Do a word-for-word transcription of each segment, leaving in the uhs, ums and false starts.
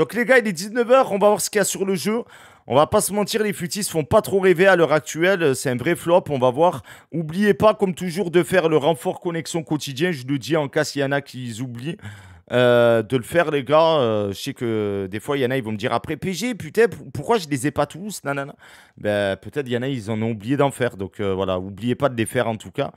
Donc les gars, il est dix-neuf heures, on va voir ce qu'il y a sur le jeu. On va pas se mentir, les futis font pas trop rêver à l'heure actuelle. C'est un vrai flop, on va voir. N'oubliez pas, comme toujours, de faire le renfort connexion quotidien. Je le dis en cas s'il y en a qui oublient euh, de le faire, les gars. Euh, je sais que des fois, il y en a, ils vont me dire après P G, putain, pourquoi je les ai pas tous? Nanana. Ben, peut-être il y en a, ils en ont oublié d'en faire. Donc euh, voilà, n'oubliez pas de les faire en tout cas.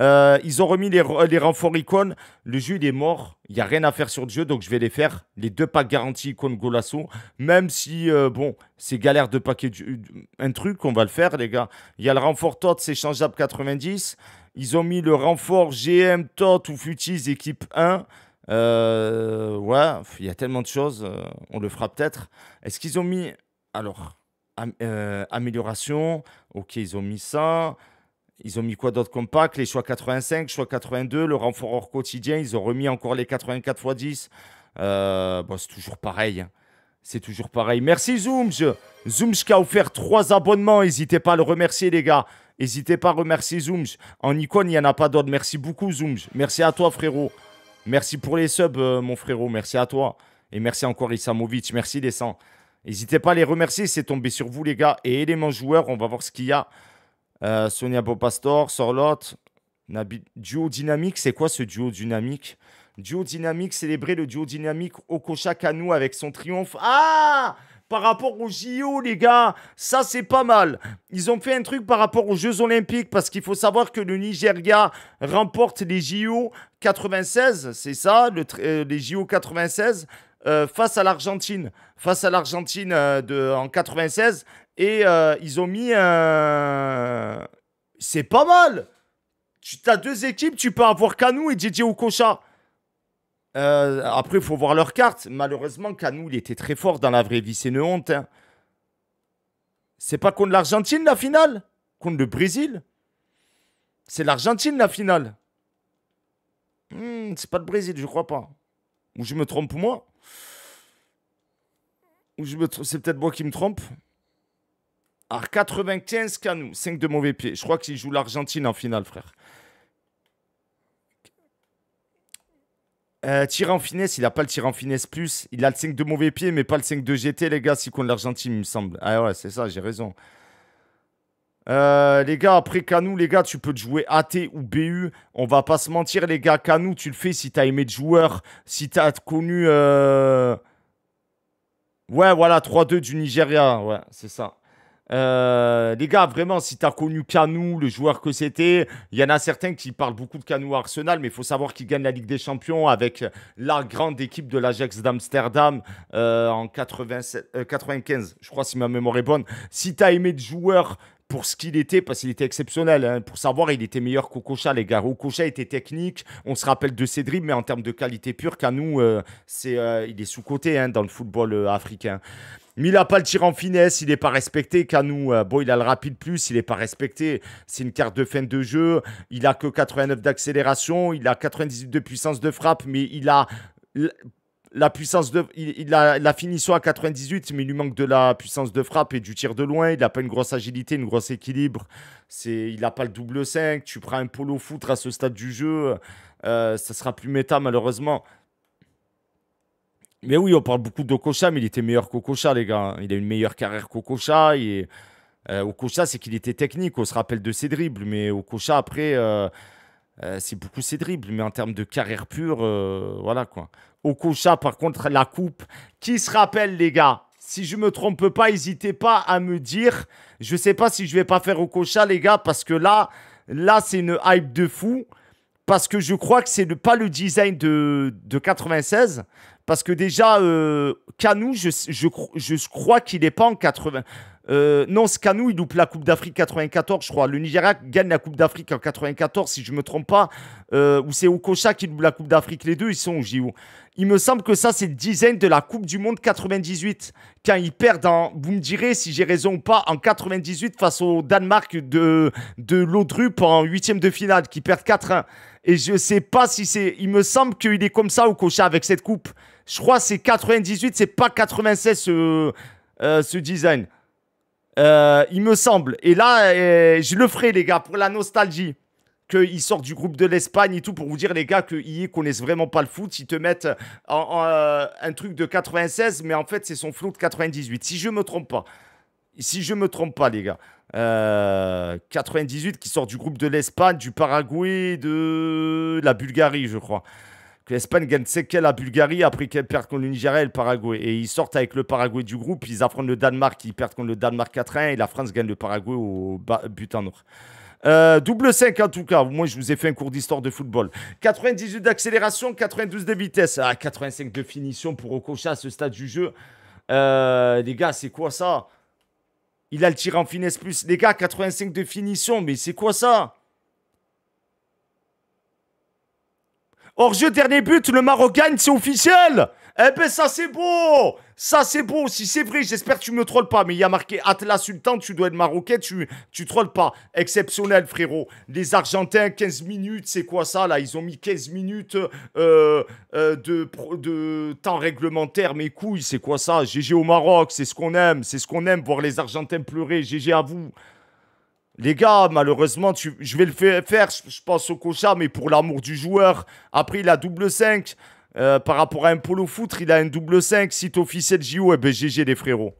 Euh, ils ont remis les, les renforts icônes. Le jeu il est mort, il n'y a rien à faire sur le jeu. Donc je vais les faire, les deux packs garantis icônes Golasso. Même si euh, bon, c'est galère de paquer du, un truc, on va le faire les gars. Il y a le renfort T O T, c'est changeable quatre-vingt-dix. Ils ont mis le renfort G M T O T ou Futis équipe un. euh, Ouais, il y a tellement de choses, euh, on le fera peut-être. Est-ce qu'ils ont mis, alors am euh, amélioration. Ok, ils ont mis ça. Ils ont mis quoi d'autre comme pack? Les choix quatre-vingt-cinq, choix quatre-vingt-deux, le renfort hors quotidien. Ils ont remis encore les quatre-vingt-quatre fois dix. Euh, bon, c'est toujours pareil. Hein. C'est toujours pareil. Merci Zoomj. Zoomj qui a offert trois abonnements. N'hésitez pas à le remercier, les gars. N'hésitez pas à remercier Zoomj. En icône, il n'y en a pas d'autres. Merci beaucoup, Zoomj. Merci à toi, frérot. Merci pour les subs, euh, mon frérot. Merci à toi. Et merci encore, Isamovic. Merci, les cent. N'hésitez pas à les remercier. C'est tombé sur vous, les gars. Et éléments joueurs, on va voir ce qu'il y a. Euh, Sonia Bopastor, Sorlotte, Nabi... Duo Dynamique, c'est quoi ce duo dynamique? Duo Dynamique, célébrer le duo dynamique Okocha Kanu avec son triomphe. Ah, par rapport aux J O, les gars, ça c'est pas mal. Ils ont fait un truc par rapport aux Jeux Olympiques, parce qu'il faut savoir que le Nigeria remporte les J O quatre-vingt-seize, c'est ça, le euh, les J O quatre-vingt-seize euh, face à l'Argentine. Face à l'Argentine euh, de... en quatre-vingt-seize. Et euh, ils ont mis un... C'est pas mal. Tu as deux équipes, tu peux avoir Kanu et Didier Okocha. Euh, après, il faut voir leur carte. Malheureusement, Kanu, il était très fort dans la vraie vie. C'est une honte. Hein. C'est pas contre l'Argentine, la finale? Contre le Brésil? C'est l'Argentine, la finale. Hmm, c'est pas le Brésil, je crois pas. Ou je me trompe, moi. Ou je me... C'est peut-être moi qui me trompe. Alors, quatre-vingt-quinze Kanu, cinq de mauvais pieds. Je crois qu'il joue l'Argentine en finale, frère. Euh, tir en finesse, il n'a pas le tir en finesse plus. Il a le cinq de mauvais pieds, mais pas le cinq de G T, les gars, si contre l'Argentine, il me semble. Ah ouais, c'est ça, j'ai raison. Euh, les gars, après Kanu, les gars, tu peux te jouer A T ou B U. On va pas se mentir, les gars. Kanu, tu le fais si tu as aimé le joueur, si tu as connu... Euh... Ouais, voilà, trois deux du Nigeria. Ouais, c'est ça. Euh, les gars, vraiment, si t'as connu Kanu, le joueur que c'était, il y en a certains qui parlent beaucoup de Kanu à Arsenal, mais il faut savoir qu'il gagne la Ligue des Champions avec la grande équipe de l'Ajax d'Amsterdam euh, en quatre-vingt-quinze, je crois, si ma mémoire est bonne. Si t'as aimé le joueur pour ce qu'il était, parce qu'il était exceptionnel, hein, pour savoir, il était meilleur qu'Okocha, les gars. Okocha était technique, on se rappelle de Cédric, mais en termes de qualité pure, Kanu, euh, c'est, euh, il est sous-coté hein, dans le football euh, africain. Mais il n'a pas le tir en finesse, il n'est pas respecté. Kanu, euh, bon, il a le rapide plus, il n'est pas respecté. C'est une carte de fin de jeu. Il n'a que quatre-vingt-neuf d'accélération, il a quatre-vingt-dix-huit de puissance de frappe, mais il a la puissance de... Il, il a la finition à quatre-vingt-dix-huit, mais il lui manque de la puissance de frappe et du tir de loin. Il n'a pas une grosse agilité, une grosse équilibre. Il n'a pas le double cinq. Tu prends un polo foutre à ce stade du jeu, euh, ça sera plus méta malheureusement. Mais oui, on parle beaucoup d'Okocha, mais il était meilleur qu'Okocha, les gars. Il a une meilleure carrière qu'Okocha. Et euh, Okocha, c'est qu'il était technique. On se rappelle de ses dribbles. Mais Okocha, après, euh, euh, c'est beaucoup ses dribbles. Mais en termes de carrière pure, euh, voilà quoi. Okocha, par contre, la coupe. Qui se rappelle, les gars? Si je ne me trompe pas, n'hésitez pas à me dire. Je ne sais pas si je ne vais pas faire Okocha, les gars, parce que là, là c'est une hype de fou. Parce que je crois que c'est le, pas le design de, de quatre-vingt-seize. Parce que déjà, euh, Kanu, je, je, je crois qu'il n'est pas en quatre-vingts. Euh, non, ce Kanu, il loupe la Coupe d'Afrique quatre-vingt-quatorze, je crois. Le Nigeria gagne la Coupe d'Afrique en quatre-vingt-quatorze, si je ne me trompe pas. Euh, ou c'est Okocha qui loupe la Coupe d'Afrique. Les deux, ils sont au J O. Il me semble que ça, c'est le design de la Coupe du Monde quatre-vingt-dix-huit. Quand ils perdent, en, vous me direz si j'ai raison ou pas, en quatre-vingt-dix-huit face au Danemark de, de Laudrup en huitième de finale, qui perdent quatre un. Et je ne sais pas si c'est... Il me semble qu'il est comme ça, Okocha, avec cette coupe. Je crois que c'est quatre-vingt-dix-huit, c'est pas quatre-vingt-seize, ce, euh, ce design. Euh, il me semble. Et là, euh, je le ferai, les gars, pour la nostalgie. qu'ils sortent du groupe de l'Espagne et tout, pour vous dire, les gars, qu'ils ne connaissent vraiment pas le foot. Ils te mettent en, en, euh, un truc de quatre-vingt-seize, mais en fait, c'est son flou de quatre-vingt-dix-huit. Si je ne me trompe pas. Si je ne me trompe pas, les gars. Euh, quatre-vingt-dix-huit qui sort du groupe de l'Espagne, du Paraguay, de la Bulgarie, je crois. L'Espagne gagne cinq à un la Bulgarie, après qu'elle perd contre le Nigeria et le Paraguay. Et ils sortent avec le Paraguay du groupe, ils affrontent le Danemark, ils perdent contre le Danemark quatre à un, et la France gagne le Paraguay au but en or. Euh, double cinq en tout cas, moi je vous ai fait un cours d'histoire de football. quatre-vingt-dix-huit d'accélération, quatre-vingt-douze de vitesse, ah, quatre-vingt-cinq de finition pour Okocha à ce stade du jeu. Euh, les gars, c'est quoi ça? Il a le tir en finesse plus. Les gars, quatre-vingt-cinq de finition, mais c'est quoi ça? Hors-jeu, dernier but, le Maroc gagne, c'est officiel. Eh ben ça c'est beau. Ça c'est beau, si c'est vrai, j'espère que tu me trolles pas. Mais il y a marqué Atlas Sultan, tu dois être marocain, tu, tu trolles pas. Exceptionnel frérot. Les Argentins, quinze minutes, c'est quoi ça là? Ils ont mis quinze minutes euh, euh, de, de temps réglementaire. Mes couilles, c'est quoi ça? G G au Maroc, c'est ce qu'on aime, c'est ce qu'on aime, voir les Argentins pleurer, G G à vous. Les gars, malheureusement, tu, je vais le faire, je pense, au Okocha, mais pour l'amour du joueur. Après, il a double cinq. Euh, par rapport à un polo foot, il a un double cinq. Site officiel J O, eh ben G G les frérots.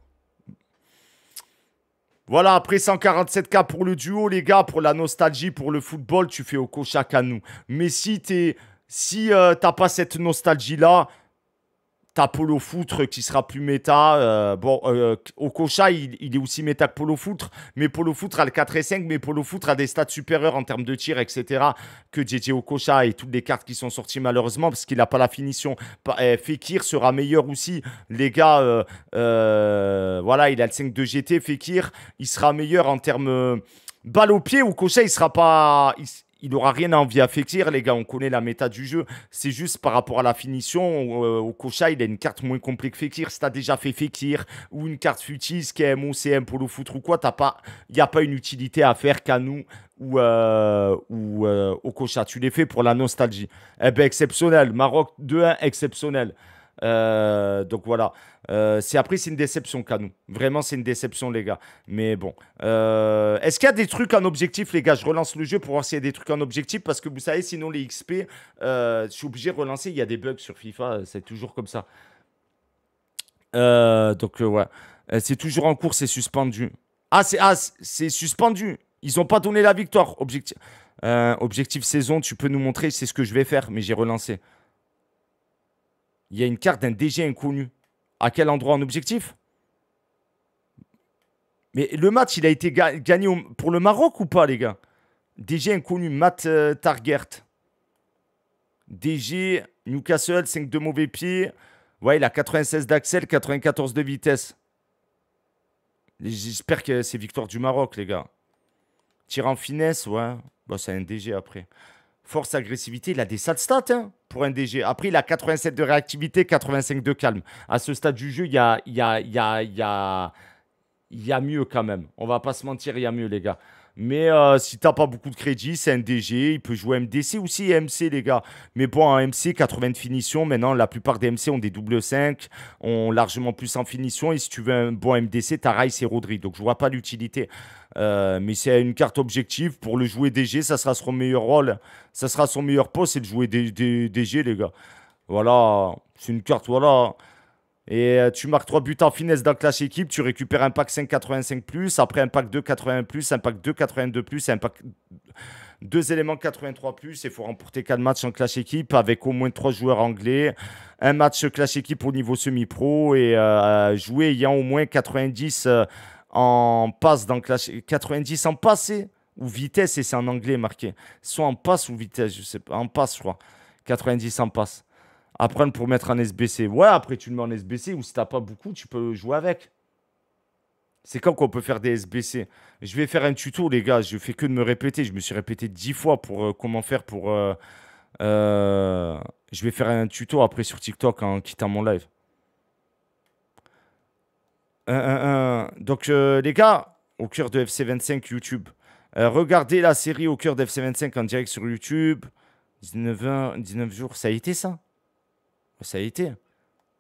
Voilà, après cent quarante-sept K pour le duo, les gars. Pour la nostalgie, pour le football, tu fais au Okocha Kanu. Mais si t'es, si euh, t'as pas cette nostalgie-là... Polo Foutre qui sera plus méta. Euh, bon, euh, Okocha, il, il est aussi méta que Polo Foutre, mais Polo Foutre a le quatre et cinq, mais Polo Foutre a des stats supérieurs en termes de tir, et cetera que J J Okocha et toutes les cartes qui sont sorties malheureusement, parce qu'il n'a pas la finition. Fekir sera meilleur aussi, les gars. Euh, euh, voilà, il a le cinq de G T. Fekir, il sera meilleur en termes euh, balle au pied. Okocha, il sera pas... Il, Il n'aura rien à envier à Fekir, les gars, on connaît la méta du jeu. C'est juste par rapport à la finition, euh, Okocha, il a une carte moins complète que Fekir. Si tu as déjà fait Fekir ou une carte futile, K M O, C M, Polo Foot ou quoi, il n'y a pas une utilité à faire Kanu ou, euh, ou euh, Okocha. Tu les fais pour la nostalgie. Eh bien, exceptionnel. Maroc deux un, exceptionnel. Euh, donc voilà. Euh, c'est après, c'est une déception, Kanu. Vraiment, c'est une déception, les gars. Mais bon. Euh, Est-ce qu'il y a des trucs en objectif, les gars? Je relance le jeu pour voir s'il y a des trucs en objectif. Parce que vous savez, sinon, les X P, euh, je suis obligé de relancer. Il y a des bugs sur FIFA. C'est toujours comme ça. Euh, donc, euh, ouais. C'est toujours en cours. C'est suspendu. Ah, c'est ah, suspendu. Ils n'ont pas donné la victoire. Objectif, euh, objectif saison, tu peux nous montrer. C'est ce que je vais faire. Mais j'ai relancé. Il y a une carte d'un D G inconnu. À quel endroit en objectif? Mais le match, il a été ga gagné au pour le Maroc ou pas, les gars? D G inconnu, Matt euh, Targert. D G, Newcastle, cinq de mauvais pieds. Ouais, il a quatre-vingt-seize d'accel, quatre-vingt-quatorze de vitesse. J'espère que c'est victoire du Maroc, les gars. Tir en finesse, ouais. Bah, c'est un D G après. Force, agressivité, il a des sales stats, hein, pour un D G. Après, il a quatre-vingt-sept de réactivité, quatre-vingt-cinq de calme. À ce stade du jeu, il y a, y, a, y, a, y, a, y a mieux quand même. On va pas se mentir, il y a mieux, les gars. Mais euh, si t'as pas beaucoup de crédit, c'est un D G. Il peut jouer M D C aussi, M C, les gars. Mais bon, en M C, quatre-vingts de finition. Maintenant, la plupart des M C ont des double cinq, ont largement plus en finition. Et si tu veux un bon M D C, t'as Rice et Rodri. Donc, je vois pas l'utilité. Euh, mais c'est une carte objective. Pour le jouer D G, ça sera son meilleur rôle. Ça sera son meilleur poste, c'est de jouer D G, les gars. Voilà. C'est une carte, voilà. Et tu marques trois buts en finesse dans le clash équipe. Tu récupères un pack cinq quatre-vingt-cinq plus. Après un pack deux quatre-vingts plus. Un pack deux quatre-vingt-deux plus. Un pack deux éléments quatre-vingt-trois plus. Il faut remporter quatre matchs en clash équipe avec au moins trois joueurs anglais. Un match clash équipe au niveau semi-pro. Et euh, jouer ayant au moins quatre-vingt-dix euh, en passe dans le clash. quatre-vingt-dix en passe ou vitesse. Et c'est en anglais marqué. Soit en passe ou vitesse. Je sais pas. En passe, je crois. quatre-vingt-dix en passe. Apprendre pour mettre un S B C. Ouais, après, tu le mets en S B C ou si t'as pas beaucoup, tu peux jouer avec. C'est quand qu'on peut faire des S B C? Je vais faire un tuto, les gars. Je fais que de me répéter. Je me suis répété dix fois pour euh, comment faire pour... Euh, euh, je vais faire un tuto après sur TikTok en quittant mon live. Euh, euh, euh. Donc, euh, les gars, au cœur de F C vingt-cinq YouTube. Euh, regardez la série au cœur de F C vingt-cinq en direct sur YouTube. dix-neuf heures, dix-neuf jours, ça a été ça? Ça a été.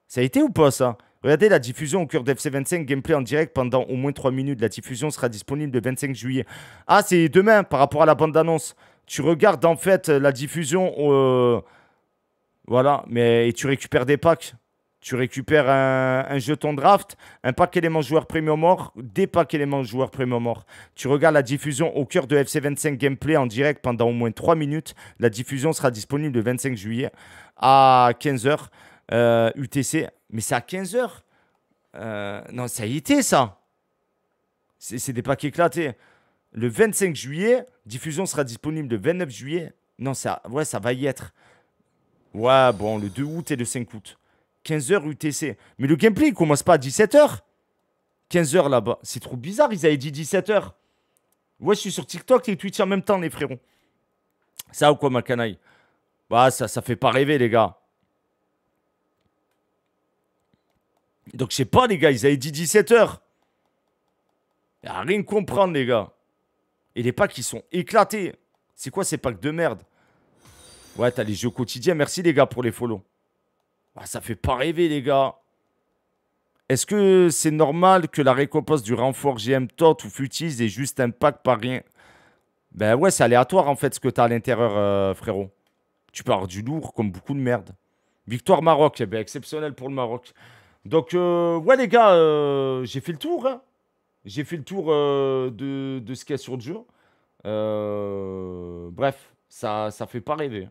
Ça a été ou pas, ça? Regardez la diffusion au cœur de F C vingt-cinq, gameplay en direct pendant au moins trois minutes. La diffusion sera disponible le vingt-cinq juillet. Ah, c'est demain par rapport à la bande-annonce. tu regardes en fait la diffusion, euh, voilà, mais et tu récupères des packs. Tu récupères un, un jeton draft, un pack élément joueur premium or, des packs éléments joueur premium or. Tu regardes la diffusion au cœur de F C vingt-cinq Gameplay en direct pendant au moins trois minutes. La diffusion sera disponible le vingt-cinq juillet à quinze heures euh, U T C. Mais c'est à quinze heures euh, non, ça y était ça. C'est des packs éclatés. Le vingt-cinq juillet, diffusion sera disponible le vingt-neuf juillet. Non, ça, ouais, ça va y être. Ouais, bon, le deux août et le cinq août. quinze heures U T C. Mais le gameplay, il commence pas à dix-sept heures. quinze heures là-bas. C'est trop bizarre, ils avaient dit dix-sept heures. Ouais, je suis sur TikTok et Twitch en même temps, les frérots. Ça ou quoi, ma canaille? Bah, ça, ça fait pas rêver, les gars. Donc, je sais pas, les gars, ils avaient dit dix-sept heures. Y a rien à comprendre, les gars. Et les packs, ils sont éclatés. C'est quoi ces packs de merde? Ouais, t'as les jeux quotidiens. Merci, les gars, pour les follow. Ah, ça fait pas rêver, les gars. Est-ce que c'est normal que la récompense du renfort G M Tot ou Futis ait juste un pack par rien? Ben ouais, c'est aléatoire en fait ce que t'as à l'intérieur, euh, frérot. Tu pars du lourd comme beaucoup de merde. Victoire Maroc, eh ben, exceptionnel pour le Maroc. Donc, euh, ouais, les gars, euh, j'ai fait le tour. Hein. J'ai fait le tour euh, de, de ce qu'il y a sur le jeu. Euh, bref, ça, ça fait pas rêver.